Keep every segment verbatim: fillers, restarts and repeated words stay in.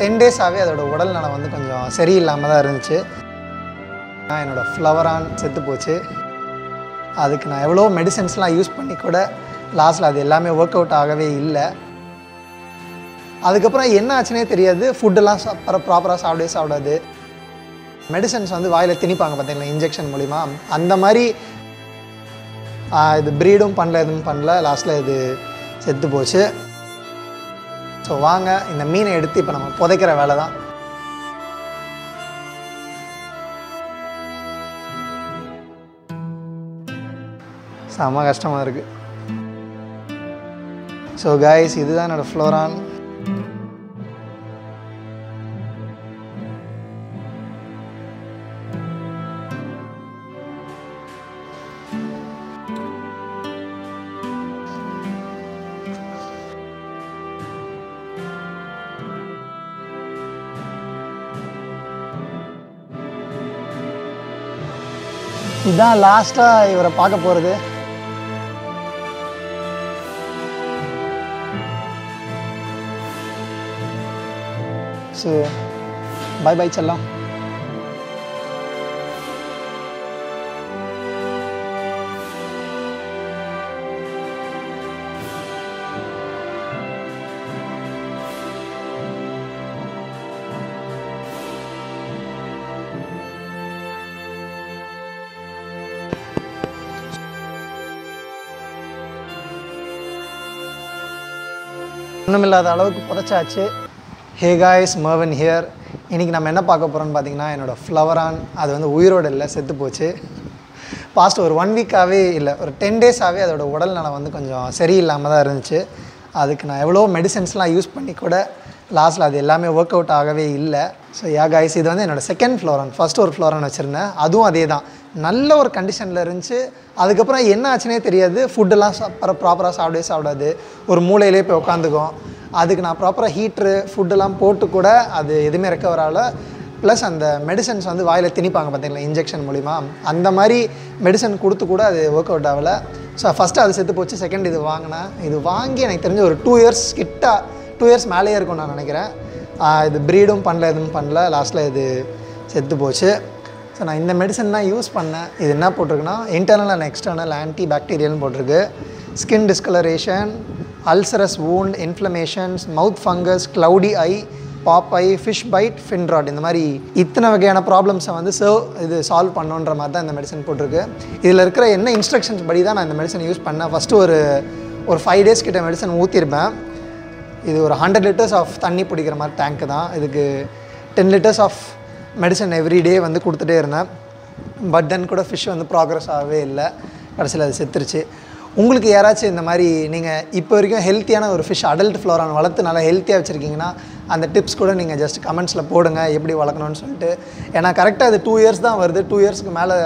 Ten डेसावे उड़ल नल वो कुछ सर आना फ्लवरान से अद्क ना एव्वो मेडिसिन्सला यूस पड़कूड लास्ट अमेमें वर्क अवट आगे अदकने फुटल प्रापर सापड़े सापड़ा मेडिसिन्स वो वायल तिणिपा पाती इंजेक्शन मूल्यमा अंमारी ब्रीडू पड़े पड़े लास्टे से मीन एड़ती नम्बर पुதைக்கிற வேலை தான் செம கஷ்டமா இருக்கு சோ गाइस இதுதான் என்னோட ஃப்ளோரான் இதான் லாஸ்டா இவரை பார்க்க போறது So, bye bye चला पुदचाचु Hey guys, Mervin here. इनकी नाम पाक पाती Flowerhorn अब उयरों से पास्ट और वन वीकावे और टेन डेसावे उड़ल नल वो कुछ सर अद्क ना एव्वो मेडिसिन्सला यूस पड़कूड लास्ट अमेमें वर्क अवट आगे सो या गाइस इतना सेकंड Flowerhorn फर्स्ट और Flowerhorn वचर अदा नल्ला और कंडीशन अदकने फुटल प्रापर सापड़े सापड़ा और मूल पे उको அதுக்கு நான் ப்ராப்பரா ஹீட்டர் ஃபுட் எல்லாம் போட்டு கூட அது எதுமே ரெக்கவர் ஆகல ப்ளஸ் அந்த மெடிசன்ஸ் வந்து வாயில திணிப்பாங்க பாத்தீங்களா இன்ஜெக்ஷன் மூலமா அந்த மாதிரி மெடிசன் கொடுத்து கூட அது வொர்க் அவுட் ஆகல சோ ஃபர்ஸ்ட் அது செத்து போச்சு செகண்ட் இது வாங்குனா இது வாங்கி எனக்கு தெரிஞ்ச ஒரு டூ இயர்ஸ் கிட்டா டூ இயர்ஸ் மேலயே இருக்கும் நான் நினைக்கிறேன் இது பிரீடும் பண்ணல எதுவும் பண்ணல லாஸ்ட்ல இது செத்து போச்சு சோ நான் இந்த மெடிசன் தான் யூஸ் பண்ணேன் இது என்ன போட்டுருக்குனா இன்டர்னல் அண்ட் எக்ஸ்டர்னல் ஆன்டி பாக்டீரியல்னு போட்டுருக்கு skin discoloration ulcerous wound inflammations mouth fungus cloudy eye pop eye fish bite fin rot இந்த மாதிரி இத்தனை வகையான problems வந்து சோ இது சால்வ் பண்ணனும்ன்ற மாதிரி தான் இந்த மெடிசன் போட்டுருக்கு இதுல இருக்கிற என்ன இன்ஸ்ட்ரக்ஷன்ஸ் படி தான் நான் இந்த மெடிசன் யூஸ் பண்ண ஃபர்ஸ்ட் ஒரு ஒரு ஃபைவ் டேஸ் கிட்ட மெடிசன் ஊத்திர்பேன் இது ஒரு ஹண்ட்ரட் லிட்டர்ஸ் ஆஃப் தண்ணி பிடிக்கிற மாதிரி டாங்க் தான் இதுக்கு ten litres of medicine every day வந்து கொடுத்துட்டே இருந்தேன் பட் தென் கூட fish வந்து ப்ராக்ரஸ் ஆவே இல்ல கடைசில அது செத்துருச்சு உங்களுக்கு யாராச்சும் இந்த மாதிரி நீங்க இப்போ வரைக்கும் ஹெல்தியான ஒரு fish adult Flowerhorn வளர்த்து நல்லா ஹெல்தியா வச்சிருக்கீங்கனா அந்த டிப்ஸ் கூட நீங்க ஜஸ்ட் கமெண்ட்ஸ்ல போடுங்க எப்படி வளக்கணும்னு சொல்லிட்டு ஏனா கரெக்ட்டா அது டூ இயர்ஸ் தான் வருது டூ இயர்ஸ்க்கு மேல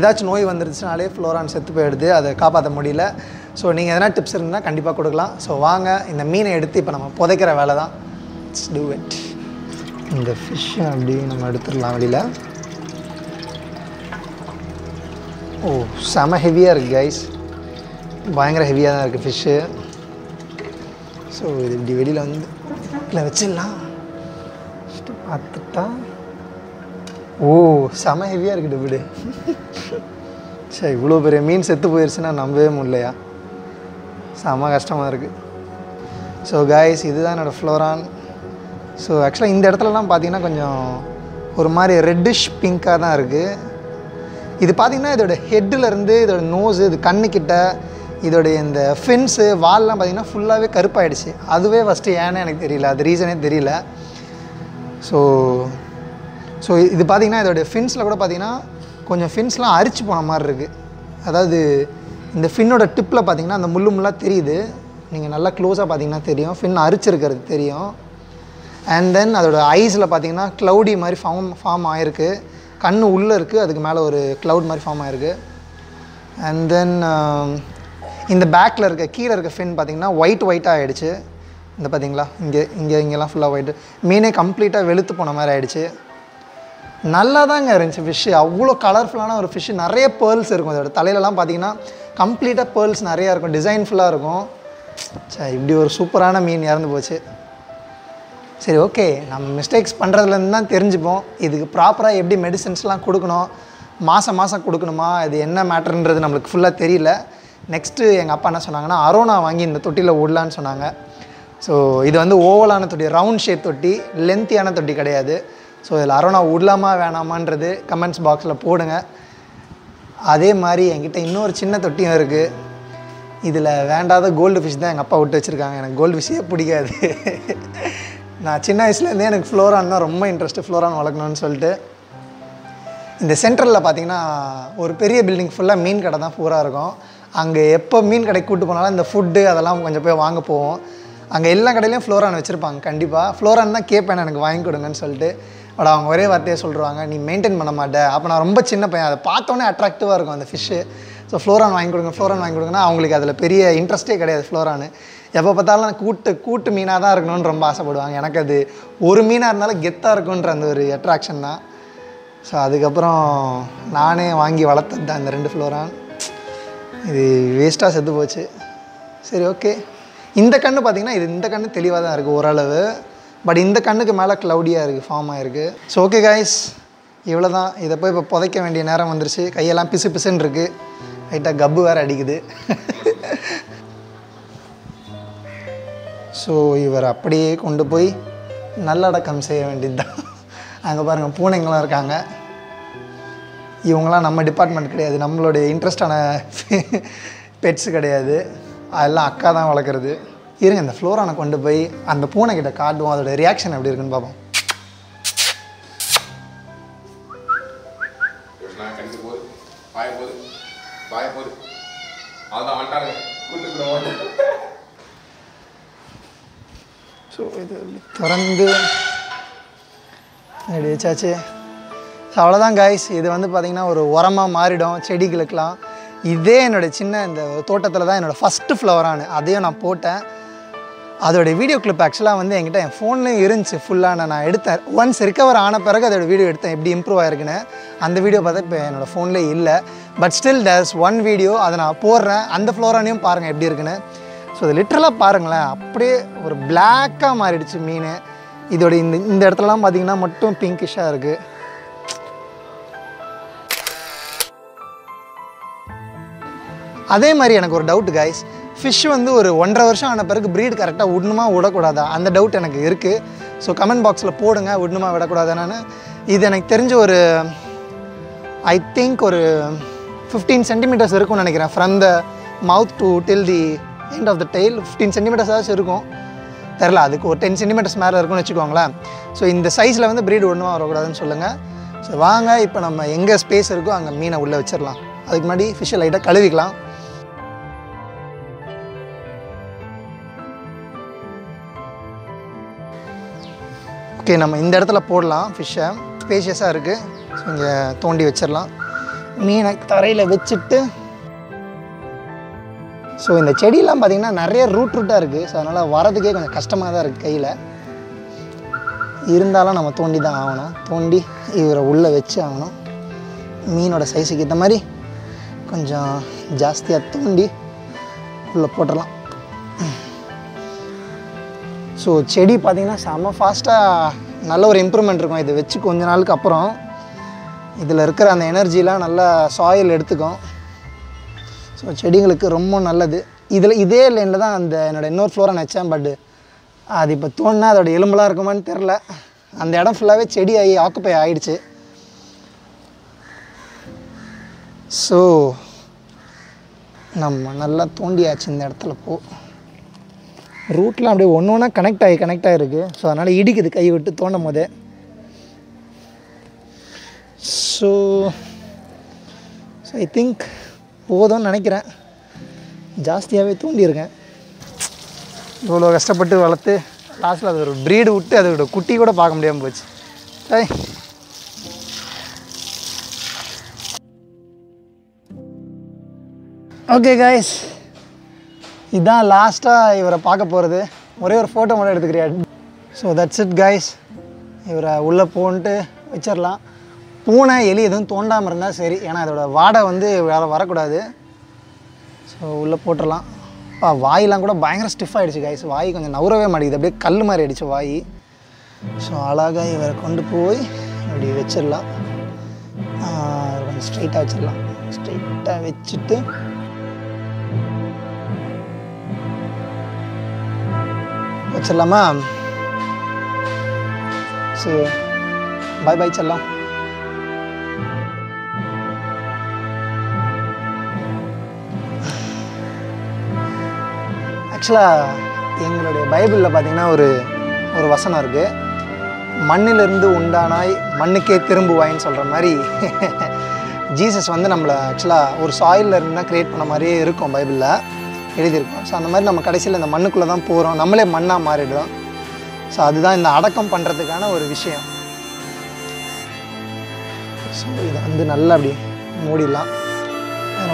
ஏதாச்சும் நோய் வந்துருச்சுனாலே Flowerhorn செத்து போயிடுது அதை காப்பாத்த முடியல சோ நீங்க எதனா டிப்ஸ் இருந்தா கண்டிப்பா கொடுக்கலாம் சோ வாங்க இந்த மீனை எடுத்து இப்போ நம்ம புதைக்கிற வேலை தான் லெட்ஸ் டு இட் இந்த fish அப்படி நம்ம எடுத்துறலாம் வெளியில ஓ செம ஹெவியா இருக்கு गाइस பயங்கர ஹெவியா தான் இருக்கு ஃபிஷ் சோ இது இப்படி வெளியில வந்து க்ள வெச்சிடலாம் பார்த்தா ஓ செம ஹெவியா இருக்கு டபுடு சே இவ்ளோ பெரிய மீன் செத்து போயிருச்சுனா நம்பவே முடியலையா செம கஷ்டமா இருக்கு சோ गाइस இதுதான் என்னோட Flowerhorn சோ एक्चुअली இந்த இடத்துல எல்லாம் பாத்தீங்கன்னா கொஞ்சம் ஒரு மாதிரி ரெட்டிஷ் பிங்கா தான் இருக்கு இது பாத்தீங்கன்னா இதோட ஹெட்ல இருந்து இதோட நோஸ் இது கண்ணு கிட்ட இதோட இந்த ஃபின்ஸ் வால்லாம் பாத்தீங்கன்னா ஃபுல்லாவே கருப்பாயிடுச்சு அதுவே ஃபர்ஸ்ட் ஏனே எனக்கு தெரியல அது ரீசனே தெரியல சோ சோ இது பாத்தீங்கன்னா இதோட ஃபின்ஸ்ல கூட பாத்தீங்கன்னா கொஞ்சம் ஃபின்ஸ்லாம் அரிச்சு போன மாதிரி இருக்கு அதாவது இந்த ஃபின்னோட டிப்ல பாத்தீங்கன்னா அந்த முள்ளு முள்ளா தெரியுது நீங்க நல்லா க்ளோஸா பாத்தீங்கன்னா தெரியும் ஃபின் அரிச்சிருக்கிறது தெரியும் அண்ட் தென் அதோட ஐஸ்ல பாத்தீங்கன்னா க்ளவுடி மாதிரி ஃபார்ம் ஃபார்ம் ஆயிருக்கு கண்ணு உள்ள இருக்கு அதுக்கு மேல ஒரு க்ளவுட் மாதிரி ஃபார்ம் ஆயிருக்கு அண்ட் தென் இந்த பேக்ல இருக்க கீழ இருக்க ஃபின் பாத்தீங்கன்னா ஒயிட் ஒயிட்டா ஆயிடுச்சு இந்த பாத்தீங்களா இங்க இங்க இங்கலாம் ஃபுல்லா ஒயிட் மீனே கம்ப்ளீட்டா வெளுத்து போன மாதிரி ஆயிடுச்சு நல்லா தாங்க இருந்துச்சு fish அவ்ளோ கலர்ஃபுல்லான ஒரு fish நிறைய pearls இருக்கும் அதோட தலையில எல்லாம் பாத்தீங்கன்னா கம்ப்ளீட்டா pearls நிறைய இருக்கும் டிசைன்ஃபுல்லா இருக்கும் சே இப்படி ஒரு சூப்பரான மீன் இறந்து போச்சு சரி ஓகே நம்ம மிஸ்டேக்ஸ் பண்ணுறதுலேருந்து தான் தெரிஞ்சுப்போம் இதுக்கு ப்ராப்பராக எப்படி மெடிசன்ஸ்லாம் கொடுக்கணும் மாதம் மாதம் கொடுக்கணுமா இது என்ன மேட்டர்ன்றது நம்மளுக்கு ஃபுல்லாக தெரியல நெக்ஸ்ட்டு எங்கள் அப்பா என்ன சொன்னாங்கன்னா அரோனா வாங்கி இந்த தொட்டியில் ஓடலான்னு சொன்னாங்க ஸோ இது வந்து ஓவலான தொட்டி ரவுண்ட் ஷேப் தொட்டி லென்த்தியான தொட்டி கிடையாது ஸோ இதில் அரோனா விடலாமா வேணாமான்றது கமெண்ட்ஸ் பாக்ஸில் போடுங்க அதே மாதிரி என்கிட்ட இன்னொரு சின்ன தொட்டியும் இருக்குது இதில் வேண்டாத கோல்டு ஃபிஷ் தான் எங்கள் அப்பா விட்டு வச்சுருக்காங்க எனக்கு கோல்டு ஃபிஷ்ஷே பிடிக்காது நான் சின்ன வயசுலேருந்தே எனக்கு ஃப்ளோரான் தான் ரொம்ப இன்ட்ரெஸ்ட்டு ஃப்ளோரான் வளர்க்கணும்னு சொல்லிட்டு இந்த சென்ட்ரலில் பார்த்திங்கன்னா ஒரு பெரிய பில்டிங் ஃபுல்லாக மீன் கடை தான் பூரா இருக்கும் அங்கே எப்போ மீன் கடைக்கு கூப்பிட்டு போனாலும் இந்த ஃபுட்டு அதெல்லாம் கொஞ்சம் போய் வாங்க போவோம் அங்கே எல்லா கடையிலையும் ஃப்ளோரான் வச்சுருப்பாங்க கண்டிப்பாக ஃப்ளோரான் தான் கேட்பேன் எனக்கு வாங்கி கொடுங்கன்னு சொல்லிட்டு பட் அவங்க ஒரே வார்த்தையை சொல்கிறாங்க நீ மெயின்டைன் பண்ண மாட்டே அப்போ நான் ரொம்ப சின்ன பையன் அதை பார்த்தோன்னே அட்ராக்டிவாக இருக்கும் அந்த ஃபிஷ்ஷு ஸோ ஃப்ளோரான் வாங்கி கொடுங்க ஃப்ளோரான் வாங்கி கொடுங்கன்னா அவங்களுக்கு அதில் பெரிய இன்ட்ரெஸ்ட்டே கிடையாது ஃப்ளோரான் எப்போ பார்த்தாலும் கூட்டு கூட்டு மீனாக தான் இருக்கணும்னு ரொம்ப ஆசைப்படுவாங்க எனக்கு அது ஒரு மீனாக இருந்தாலும் கெத்தாக இருக்குன்ற அந்த ஒரு அட்ராக்ஷன் தான் ஸோ அதுக்கப்புறம் நானே வாங்கி வளர்த்தது தான் இந்த ரெண்டு ஃப்ளோரான் இது வேஸ்ட்டாக செத்து போச்சு சரி ஓகே இந்த கண்ணு பார்த்திங்கன்னா இது இந்த கண்ணு தெளிவாக தான் இருக்குது ஓரளவு பட் இந்த கண்ணுக்கு மேலே க்ளவுடியாக இருக்குது ஃபார்ம் ஆகிருக்கு ஸோ ஓகே காய்ஸ் இவ்வளோ தான் இதை போய் இப்போ புதைக்க வேண்டிய நேரம் வந்துருச்சு கையெல்லாம் பிசு பிசுன்னு இருக்குது ரைட்டாக கப்பு வேறு அடிக்குது ஸோ இவர் அப்படியே கொண்டு போய் நல்லடக்கம் செய்ய வேண்டியது தான் அங்கே பாருங்கள் பூனைங்களாம் இருக்காங்க இவங்களாம் நம்ம டிபார்ட்மெண்ட் கிடையாது நம்மளுடைய இன்ட்ரெஸ்டான பெட்ஸு கிடையாது அதெல்லாம் அக்கா தான் வளர்க்குறது இருங்க இந்த ஃப்ளோரானை கொண்டு போய் அந்த பூனைக்கிட்ட காட்டுவோம் அதோட ரியாக்ஷன் எப்படி இருக்குன்னு பார்ப்போம் ஸோ இது திறந்து அப்படி வச்சாச்சு ஸோ அவ்வளோதான் காய்ஸ் இது வந்து பார்த்திங்கன்னா ஒரு உரமாக மாறிடும் செடிகளுக்கெலாம் இதே என்னோடய சின்ன இந்த தோட்டத்தில் தான் என்னோடய ஃபஸ்ட்டு ஃப்ளவரானு அதையும் நான் போட்டேன் அதோடய வீடியோ கிளிப் ஆக்சுவலாக வந்து என்கிட்ட என் ஃபோன்லேயும் இருந்துச்சு ஃபுல்லாக நான் எடுத்தேன் ஒன்ஸ் ரிகவர் ஆன பிறகு அதோட வீடியோ எடுத்தேன் எப்படி இம்ப்ரூவ் ஆகிருக்குன்னு அந்த வீடியோ பார்த்தா இப்போ என்னோடய ஃபோன்லேயே இல்லை but still there's one video அதை நான் போடுறேன் அந்த ஃப்ளோரானையும் பாருங்கள் எப்படி இருக்குன்னு ஸோ அது லிட்ரலாக பாருங்களேன் அப்படியே ஒரு பிளாக்காக மாறிடுச்சு மீன் இதோட இந்த இந்த இடத்துலலாம் பார்த்திங்கன்னா மட்டும் பிங்கிஷாக இருக்குது அதே மாதிரி எனக்கு ஒரு டவுட் காய்ஸ் ஃபிஷ் வந்து ஒரு ஒன்றரை வருஷம் ஆன பிறகு ப்ரீடு கரெக்டாக விடணுமா விடக்கூடாதா அந்த டவுட் எனக்கு இருக்குது ஸோ கமெண்ட் பாக்ஸில் போடுங்க விடணுமா விடக்கூடாதான்னு இது எனக்கு தெரிஞ்ச ஒரு ஐ திங்க் ஒரு ஃபிஃப்டீன் சென்டிமீட்டர்ஸ் இருக்கும்னு நினைக்கிறேன் from the mouth to till the end of the tail fifteen சென்டிமீட்டர்ஸாச்சும் இருக்கும் தெரில அதுக்கு ஒரு டென் சென்டிமீட்டர்ஸ் மேலே இருக்கும்னு வச்சுக்கோங்களேன் ஸோ இந்த சைஸில் வந்து ப்ரீடு விடணுமா வரக்கூடாதுன்னு சொல்லுங்கள் ஸோ வாங்க இப்போ நம்ம எங்கே ஸ்பேஸ் இருக்கோ அங்கே மீனை உள்ளே வச்சிடலாம் அதுக்கு முன்னாடி ஃபிஷ்ஷை லைட்டாக கழுவிக்கலாம் ஓகே நம்ம இந்த இடத்துல போடலாம் ஃபிஷ்ஷை ஸ்பேஷியஸாக இருக்குது ஸோ இங்கே தோண்டி வச்சிடலாம் மீனை தரையில் வச்சுட்டு ஸோ இந்த செடியெலாம் பார்த்திங்கன்னா நிறைய ரூட் ரூட்டாக இருக்குது ஸோ அதனால் வரதுக்கே கொஞ்சம் கஷ்டமாக தான் இருக்குது கையில் இருந்தாலும் நம்ம தோண்டி தான் ஆகணும் தோண்டி இவரை உள்ளே வச்சு ஆகணும் மீனோட சைஸுக்கு ஏற்ற மாதிரி கொஞ்சம் ஜாஸ்தியாக தோண்டி உள்ளே போட்டுடலாம் ஸோ செடி பார்த்திங்கன்னா செம்ம ஃபாஸ்ட்டாக நல்ல ஒரு இம்ப்ரூவ்மெண்ட் இருக்கும் இதை வச்சு கொஞ்ச நாளுக்கு அப்புறம் இதில் இருக்கிற அந்த எனர்ஜிலாம் நல்லா சாயில் எடுத்துக்கும் ஸோ செடிங்களுக்கு ரொம்ப நல்லது இதில் இதே லைனில் தான் அந்த என்னோடய இன்னொரு ஃப்ளோரை நினச்சேன் பட் அது இப்போ தோணுனா அதோட எலும்பெலாம் இருக்குமான்னு தெரில அந்த இடம் ஃபுல்லாகவே செடி ஆகி ஆக்குப்பை ஆகிடுச்சு ஸோ நம்ம நல்லா தோண்டியாச்சு இந்த இடத்துல போ ரூட்லாம் அப்படியே ஒன்று ஒன்றா கனெக்ட் ஆகி கனெக்ட் ஆகிருக்கு ஸோ அதனால் இடிக்குது கை விட்டு தோண்டும் போதே ஸோ ஸோ ஐ திங்க் போதும்னு நினைக்கிறேன் ஜாஸ்தியாகவே தூண்டியிருக்கேன் இவ்வளோ கஷ்டப்பட்டு வளர்த்து லாஸ்ட்டில் அது ஒரு ப்ரீடு விட்டு அதோட குட்டி கூட பார்க்க முடியாமல் போச்சு சரி ஓகே காய்ஸ் இதுதான் லாஸ்ட்டாக இவரை பார்க்க போகிறது ஒரே ஒரு ஃபோட்டோ மட்டும் எடுத்துக்கிறியா ஸோ தட்ஸ் இட் காய்ஸ் இவரை உள்ளே போன்ட்டு வச்சிடலாம் பூனை எலி எதுவும் தோண்டாமல் இருந்தால் சரி ஏன்னா அதோடய வாடை வந்து வேறு வரக்கூடாது ஸோ உள்ளே போட்டுடலாம் வாயெலாம் கூட பயங்கர ஸ்டிஃப் ஆகிடுச்சு காய்ஸ் வாய் கொஞ்சம் நவுறவே மாட்டேங்குது அப்படியே கல் மாதிரி ஆகிடுச்சு வாய் ஸோ அழகாக இவரை கொண்டு போய் இப்படி வச்சிடலாம், கொஞ்சம் ஸ்ட்ரைட்டாக வச்சிடலாம். ஸ்ட்ரைட்டாக வச்சுட்டு வச்சிடலாமா? ஸோ பாய் பாய் செல்லாம். ஆக்சுவலாக எங்களுடைய பைபிளில் பார்த்திங்கன்னா ஒரு ஒரு வசனம் இருக்குது, மண்ணிலிருந்து உண்டானாய் மண்ணுக்கே திரும்புவாயின்னு சொல்கிற மாதிரி. ஜீசஸ் வந்து நம்மளை ஆக்சுவலாக ஒரு சாயில் இருந்து தான் க்ரியேட் பண்ண மாதிரியே இருக்கும், பைபிளில் எழுதியிருக்கோம். ஸோ அந்த மாதிரி நம்ம கடைசியில் இந்த மண்ணுக்குள்ளே தான் போகிறோம், நம்மளே மண்ணாக மாறிடுறோம். ஸோ அதுதான் இந்த அடக்கம் பண்ணுறதுக்கான ஒரு விஷயம். ஸோ இதை வந்து நல்லா அப்படி மூடிடலாம்,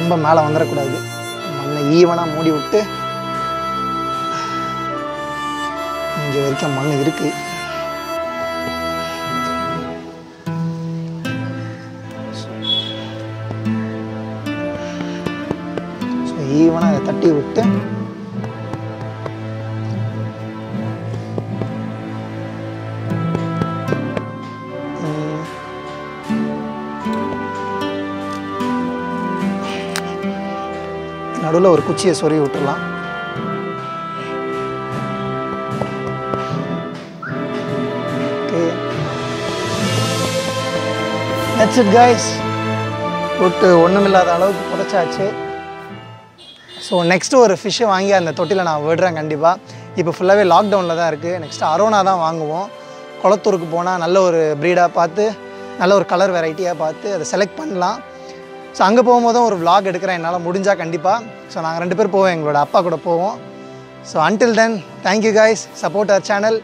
ரொம்ப மேலே வந்துடக்கூடாது. மண்ணை ஈவனாக மூடி விட்டு இங்கே வரைக்கும் மண் இருக்கு. ஈவனா அதை தட்டி விட்டு நடுவில் ஒரு குச்சியை சொருகி விட்டுடலாம். That's it guys. தொட்டு ஒன்றுமில்லாத அளவுக்கு புடைச்சாச்சு. ஸோ நெக்ஸ்ட்டு ஒரு ஃபிஷ்ஷை வாங்கி அந்த தொட்டியில் நான் விடுறேன் கண்டிப்பாக. இப்போ ஃபுல்லாகவே லாக்டவுனில் தான் இருக்குது. நெக்ஸ்ட்டு அரோனா தான் வாங்குவோம். குளத்தூருக்கு போனால் நல்ல ஒரு ப்ரீடாக பார்த்து, நல்ல ஒரு கலர் வெரைட்டியாக பார்த்து அதை செலக்ட் பண்ணலாம். ஸோ அங்கே போகும்போதும் ஒரு vlog எடுக்கிறேன் என்னால் முடிஞ்சால் கண்டிப்பாக. ஸோ நாங்கள் ரெண்டு பேர் போவோம், எங்களோட அப்பா கூட போவோம். So until then, thank you guys, support our channel,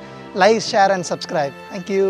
like, share and subscribe. Thank you.